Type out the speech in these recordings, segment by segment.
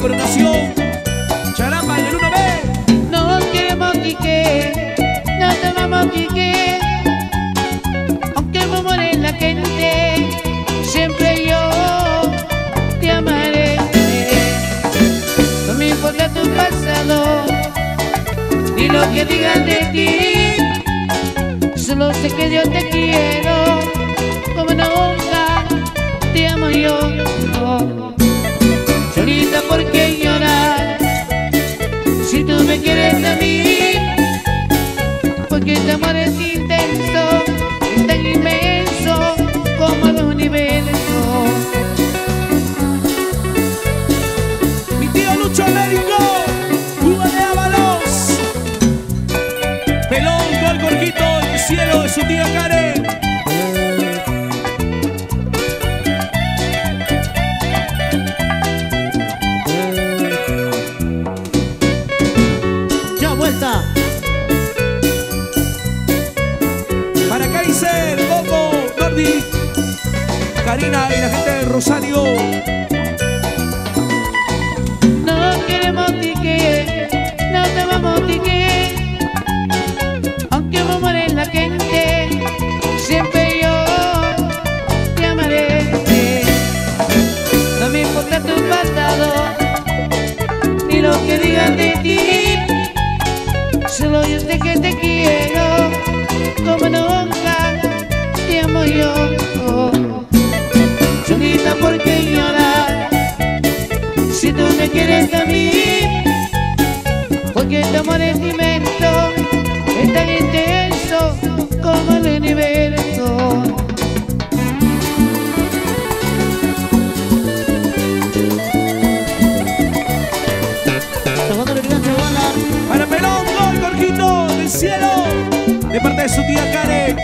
Coronación, charamba en el 1B. No queremos quique, no tomamos quique, aunque murmure la gente, siempre yo te amaré. No me importa tu pasado, ni lo que digan de ti, solo sé que yo te quiero, como nunca te amo yo. Solita, ¿por qué llorar? Si tú me quieres a mí, porque tu amor es intenso, es tan inmenso como el universo. Mi tío Lucho Américo, Cuba de Ábalos, Pelón con el gorjito en el cielo de su tía Karen. Karina y la gente de Rosario. No queremos tique, no tomamos tique, aunque vamos en la gente, siempre yo te amaré. No me importa tu pasado, ni lo que digan de ti, solo yo sé que te quiero, como nunca te amo yo. Solita, ¿por qué llorar? Si tú me quieres a mí, porque tu amor es inmenso, es tan intenso como el universo. Para Pelón, gol, Gorjito del cielo, de parte de su tía Karen.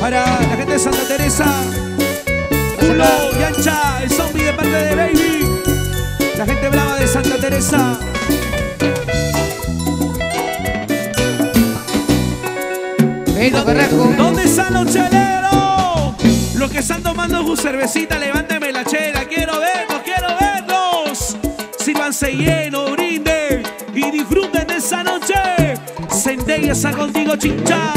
Para la gente de Santa Teresa, Ulo, Yancha, el zombie de parte de Baby, la gente brava de Santa Teresa. ¿Dónde están los cheleros? Los que están tomando su cervecita, levánteme la chela. Quiero verlos. Sírvanse lleno, brinden y disfruten de esa noche. Centella está contigo, chincha.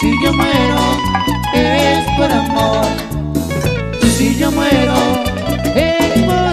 Si yo muero, es por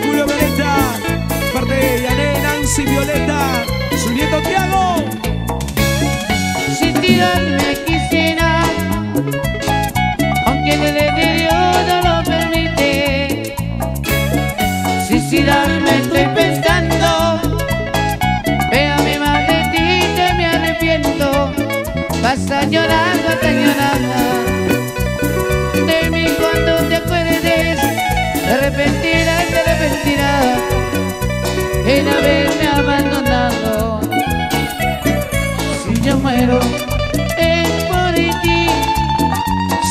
ti.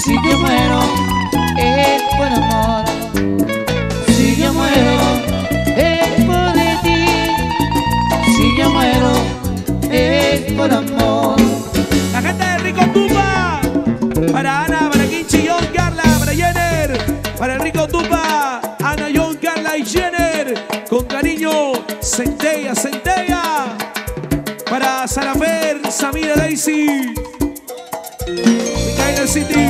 Si yo muero. KC, China City.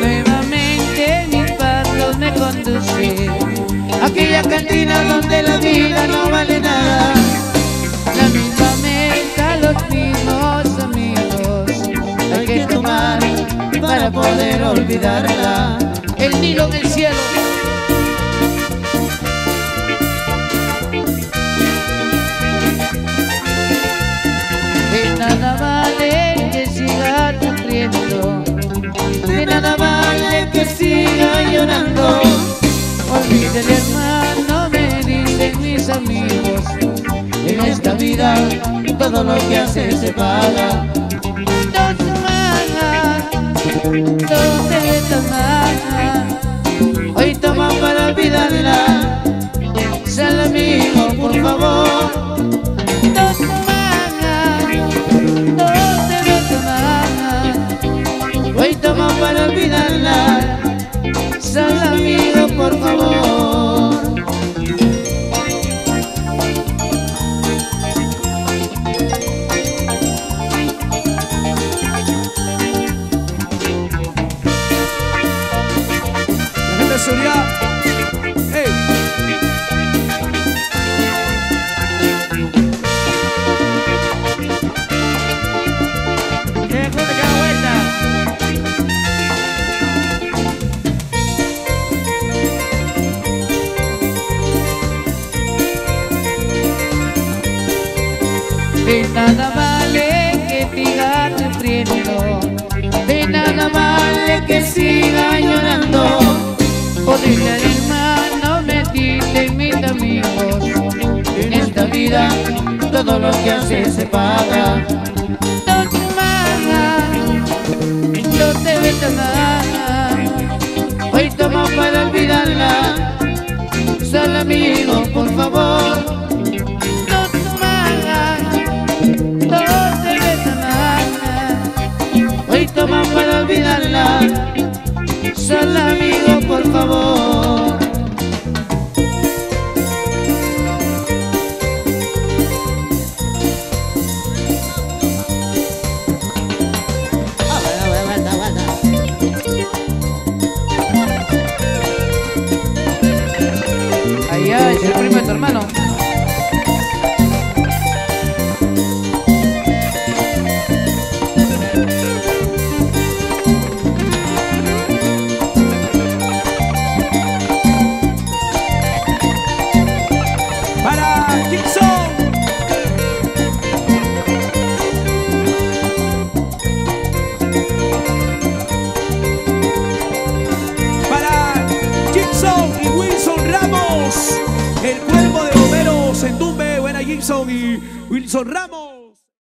Nuevamente mis pasos me conducen a aquella cantina donde la vida no vale nada. La misma mesa, los mismos amigos, hay que tomar para poder olvidarla. El Nilo del cielo. De nada vale que siga sufriendo, de nada vale que siga llorando. Olvide el hermano, me dicen mis amigos, en esta vida todo lo que hace se paga. Dos de tomar, hoy toma para olvidarla. Sal amigo, por favor. Dos tomadas, dos de tomar, hoy toma para olvidarla. Sal amigo, por favor. De nada vale que siga sufriendo, de nada vale que siga llorando. Poderle al hermano me dicen mis amigos, en esta vida todo lo que hace se paga. No te magas, no te metas nada, hoy toma para olvidarla. Sal amigo, por favor. Toma para olvidarla, sal amigo, por favor. Ahí es el primo de tu hermano. Wilson Ramos.